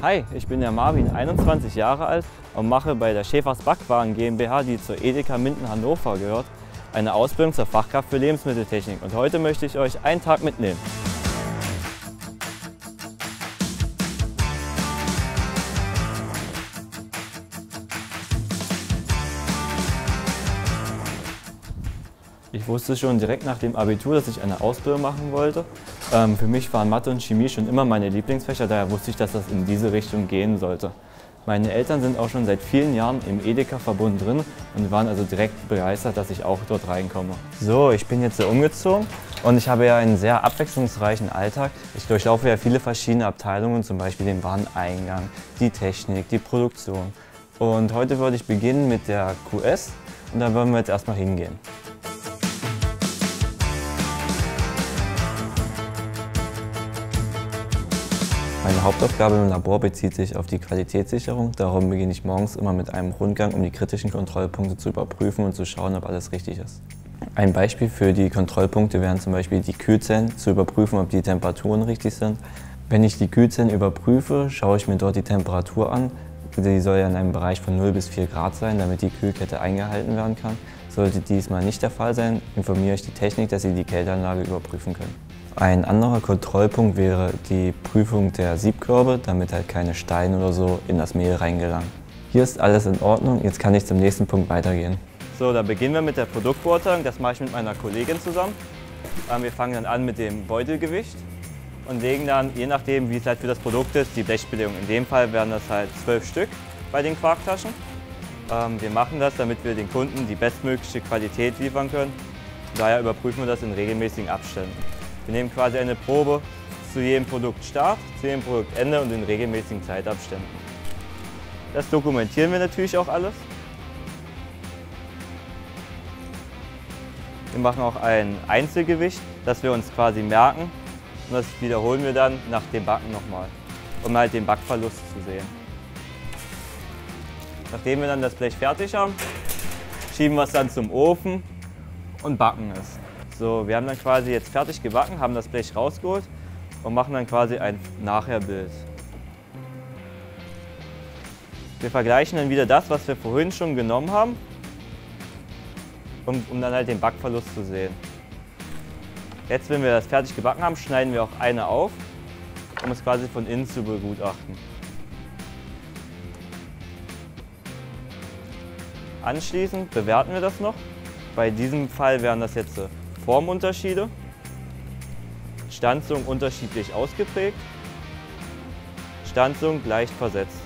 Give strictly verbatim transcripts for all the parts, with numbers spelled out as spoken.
Hi, ich bin der Marvin, einundzwanzig Jahre alt und mache bei der Schäfers Backwaren GmbH, die zur Edeka Minden-Hannover gehört, eine Ausbildung zur Fachkraft für Lebensmitteltechnik. Und heute möchte ich euch einen Tag mitnehmen. Ich wusste schon direkt nach dem Abitur, dass ich eine Ausbildung machen wollte. Für mich waren Mathe und Chemie schon immer meine Lieblingsfächer, daher wusste ich, dass das in diese Richtung gehen sollte. Meine Eltern sind auch schon seit vielen Jahren im Edeka-Verbund drin und waren also direkt begeistert, dass ich auch dort reinkomme. So, ich bin jetzt umgezogen und ich habe ja einen sehr abwechslungsreichen Alltag. Ich durchlaufe ja viele verschiedene Abteilungen, zum Beispiel den Wareneingang, die Technik, die Produktion. Und heute würde ich beginnen mit der Q S und da würden wir jetzt erstmal hingehen. Meine Hauptaufgabe im Labor bezieht sich auf die Qualitätssicherung. Darum beginne ich morgens immer mit einem Rundgang, um die kritischen Kontrollpunkte zu überprüfen und zu schauen, ob alles richtig ist. Ein Beispiel für die Kontrollpunkte wären zum Beispiel die Kühlzellen, zu überprüfen, ob die Temperaturen richtig sind. Wenn ich die Kühlzellen überprüfe, schaue ich mir dort die Temperatur an. Die soll ja in einem Bereich von null bis vier Grad sein, damit die Kühlkette eingehalten werden kann. Sollte diesmal nicht der Fall sein, informiere ich die Technik, dass sie die Kälteanlage überprüfen können. Ein anderer Kontrollpunkt wäre die Prüfung der Siebkörbe, damit halt keine Steine oder so in das Mehl reingelangen. Hier ist alles in Ordnung, jetzt kann ich zum nächsten Punkt weitergehen. So, da beginnen wir mit der Produktbeurteilung, das mache ich mit meiner Kollegin zusammen. Wir fangen dann an mit dem Beutelgewicht und legen dann, je nachdem wie es halt für das Produkt ist, die Blechbelegung. In dem Fall wären das halt zwölf Stück bei den Quarktaschen. Wir machen das, damit wir den Kunden die bestmögliche Qualität liefern können. Daher überprüfen wir das in regelmäßigen Abständen. Wir nehmen quasi eine Probe zu jedem Produktstart, zu jedem Produktende und in regelmäßigen Zeitabständen. Das dokumentieren wir natürlich auch alles. Wir machen auch ein Einzelgewicht, das wir uns quasi merken. Und das wiederholen wir dann nach dem Backen nochmal, um halt den Backverlust zu sehen. Nachdem wir dann das Blech fertig haben, schieben wir es dann zum Ofen und backen es. So, wir haben dann quasi jetzt fertig gebacken, haben das Blech rausgeholt und machen dann quasi ein Nachherbild. Wir vergleichen dann wieder das, was wir vorhin schon genommen haben, um, um dann halt den Backverlust zu sehen. Jetzt, wenn wir das fertig gebacken haben, schneiden wir auch eine auf, um es quasi von innen zu begutachten. Anschließend bewerten wir das noch. Bei diesem Fall wären das jetzt Formunterschiede, Stanzung unterschiedlich ausgeprägt, Stanzung leicht versetzt.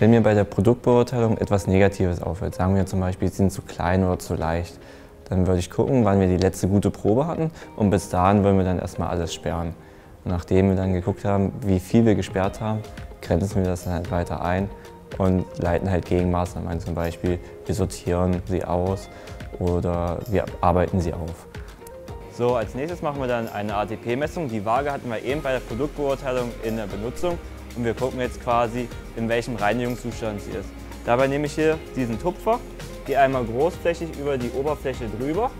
Wenn mir bei der Produktbeurteilung etwas Negatives auffällt, sagen wir zum Beispiel, sie sind zu klein oder zu leicht, dann würde ich gucken, wann wir die letzte gute Probe hatten und bis dahin würden wir dann erstmal alles sperren. Und nachdem wir dann geguckt haben, wie viel wir gesperrt haben, grenzen wir das dann halt weiter ein und leiten halt Gegenmaßnahmen ein, zum Beispiel wir sortieren sie aus oder wir arbeiten sie auf. So, als nächstes machen wir dann eine A T P-Messung. Die Waage hatten wir eben bei der Produktbeurteilung in der Benutzung und wir gucken jetzt quasi, in welchem Reinigungszustand sie ist. Dabei nehme ich hier diesen Tupfer, gehe einmal großflächig über die Oberfläche drüber,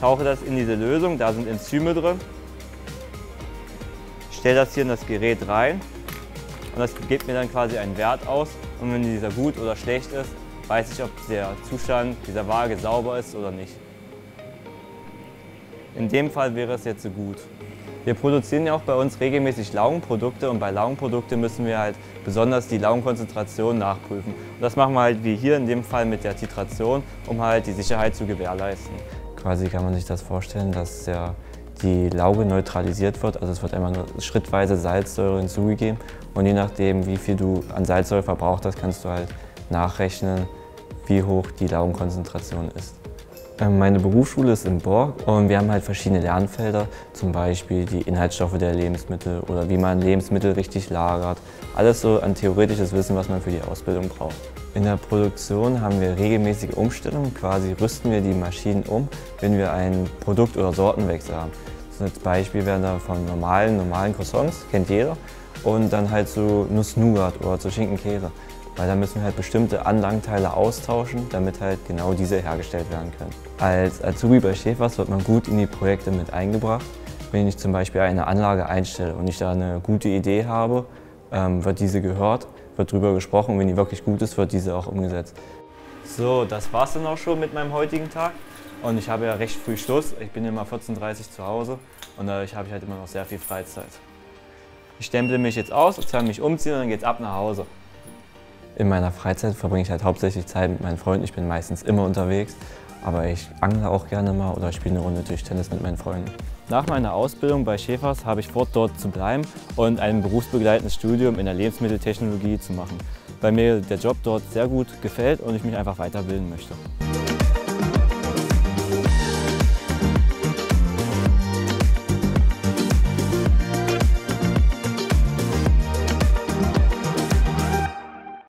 tauche das in diese Lösung, da sind Enzyme drin, stelle das hier in das Gerät rein und das gibt mir dann quasi einen Wert aus und wenn dieser gut oder schlecht ist, weiß ich, ob der Zustand dieser Waage sauber ist oder nicht. In dem Fall wäre es jetzt so gut. Wir produzieren ja auch bei uns regelmäßig Laugenprodukte und bei Laugenprodukten müssen wir halt besonders die Laugenkonzentration nachprüfen. Und das machen wir halt wie hier in dem Fall mit der Titration, um halt die Sicherheit zu gewährleisten. Quasi kann man sich das vorstellen, dass ja die Lauge neutralisiert wird, also es wird einmal schrittweise Salzsäure hinzugegeben und je nachdem wie viel du an Salzsäure verbraucht hast, kannst du halt nachrechnen, wie hoch die Laugenkonzentration ist. Meine Berufsschule ist in Borg und wir haben halt verschiedene Lernfelder, zum Beispiel die Inhaltsstoffe der Lebensmittel oder wie man Lebensmittel richtig lagert. Alles so an theoretisches Wissen, was man für die Ausbildung braucht. In der Produktion haben wir regelmäßige Umstellungen, quasi rüsten wir die Maschinen um, wenn wir einen Produkt- oder Sortenwechsel haben. Als Beispiel wären da von normalen, normalen Croissants, kennt jeder, und dann halt zu Nuss-Nougat oder zu Schinkenkäse. Weil da müssen wir halt bestimmte Anlagenteile austauschen, damit halt genau diese hergestellt werden können. Als Azubi bei Schäfers wird man gut in die Projekte mit eingebracht. Wenn ich zum Beispiel eine Anlage einstelle und ich da eine gute Idee habe, wird diese gehört, wird drüber gesprochen und wenn die wirklich gut ist, wird diese auch umgesetzt. So, das war's dann auch schon mit meinem heutigen Tag. Und ich habe ja recht früh Schluss. Ich bin immer vierzehn Uhr dreißig zu Hause und dadurch habe ich halt immer noch sehr viel Freizeit. Ich stemple mich jetzt aus, kann mich umziehen und dann geht's ab nach Hause. In meiner Freizeit verbringe ich halt hauptsächlich Zeit mit meinen Freunden. Ich bin meistens immer unterwegs, aber ich angle auch gerne mal oder spiele eine Runde Tischtennis mit meinen Freunden. Nach meiner Ausbildung bei Schäfers habe ich vor, dort zu bleiben und ein berufsbegleitendes Studium in der Lebensmitteltechnologie zu machen, weil mir der Job dort sehr gut gefällt und ich mich einfach weiterbilden möchte.